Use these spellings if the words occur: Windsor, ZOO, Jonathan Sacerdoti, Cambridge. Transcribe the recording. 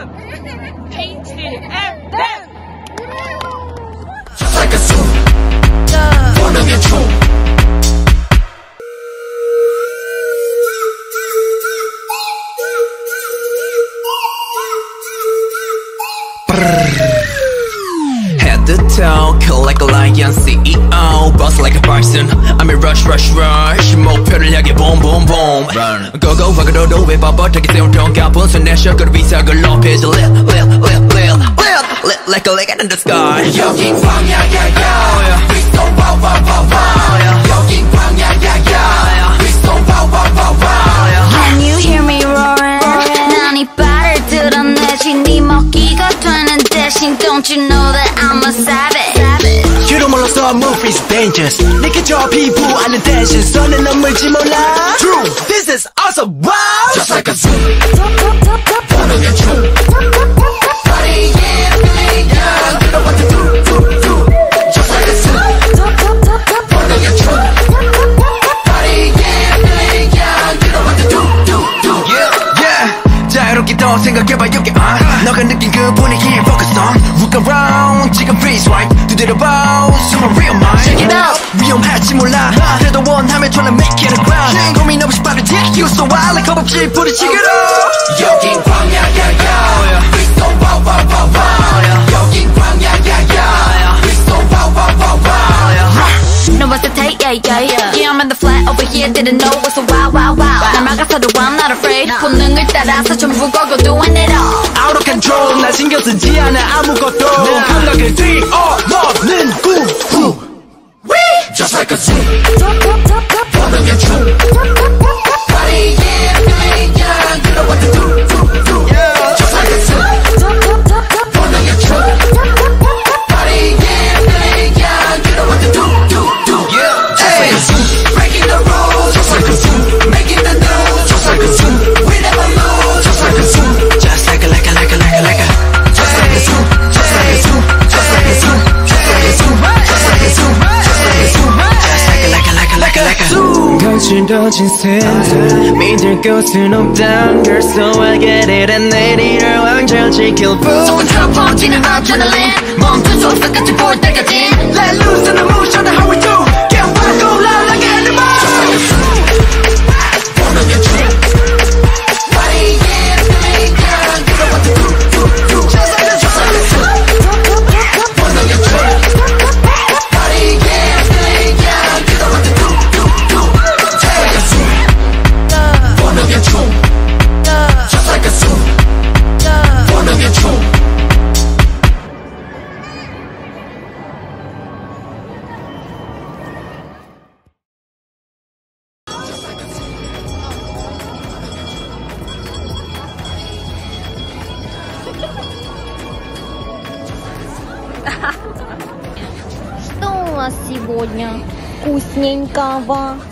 them, painted at them. Just like a zoo, one of your true. Head to toe, kill like a lion, CEO, boss like a Bison. I'm in rush, rush, rush. 목 편하게 boom, boom, boom. Run. Go, go, fuck it, do it, 뻣뻣하게 세우던 가뿐선 내 셔츠를 위상을 높이지. Lil, lil, lil, lil, lil, lil, like a light in the sky. 여긴 광야야야. Crystal, wow, wow, wow, wow. 여긴 광야야야. Crystal, wow, wow, wow, wow. Can you hear me roaring? 난 이 발을 드러내지 네 먹기가 되는 대신 don't you know that I'm a savage? 몰라서 movie's dangerous. 내게 저 피부 아는 대신 손에 넘을지 몰라. True, this is awesome. Wow, just like a zoo. One of your true. Party, yeah, play, yeah. You know what to do, do, do. Just like a zoo. One of your true. Party, yeah, play, yeah. You know what to do, do, do. Yeah, yeah. 자유롭게 더 생각해봐, you can. 너가 느낀 그 분위기에 focus on. Look around, 지금 free swipe. Bounce, I'm a real mind. Check it out, 위험할지 몰라. They're the one I'm trying to make it a ground. 고민 없이 바로 take you so wild. Like 허벅지 부딪히게 돼. 여긴 광야야야. Crystal, wow, wow, wow, wow. 여긴 광야야야. Crystal, wow, wow, wow, wow. No, what's the take? Yeah, yeah, yeah. Yeah, I'm in the flat over here. Didn't know what's so wow, wow, wow. 날 막아서도 I'm not afraid. 본능을 따라서 전부 go, go, doing it all. Out of control, 나 신경 쓰지 않아 아무것도. 감각을 뛰어. Just like a zoo, one of your true. Party, yeah, play, yeah. You know what to do, do, do. Just like a zoo, one of your true. Party, yeah, play, yeah. You know what to do, do, do. Just like a zoo, breaking the rules. Just like a zoo, making the news. Just like a zoo, we never lose. Just like a zoo, just like a. Just like a zoo, just like a zoo, just like a zoo, just like a zoo, just like a zoo. 거칠어진 세상 믿을 곳은 없단 걸 So I get it and they need her 왕절 지킬 뿐 속은 타퍼지는 adrenaline 멈춘 속삭같이 볼 때까지 Let loose and I'm motion and how we do Get wild, go loud like an animal Just like a zoo, one of your true. Party, yeah, play, girl, you know what to do, do, do. Just like a zoo, one of your true. Party, yeah, play, girl, you know what to do. Just like a zoo, one of your true. Что у нас сегодня вкусненького?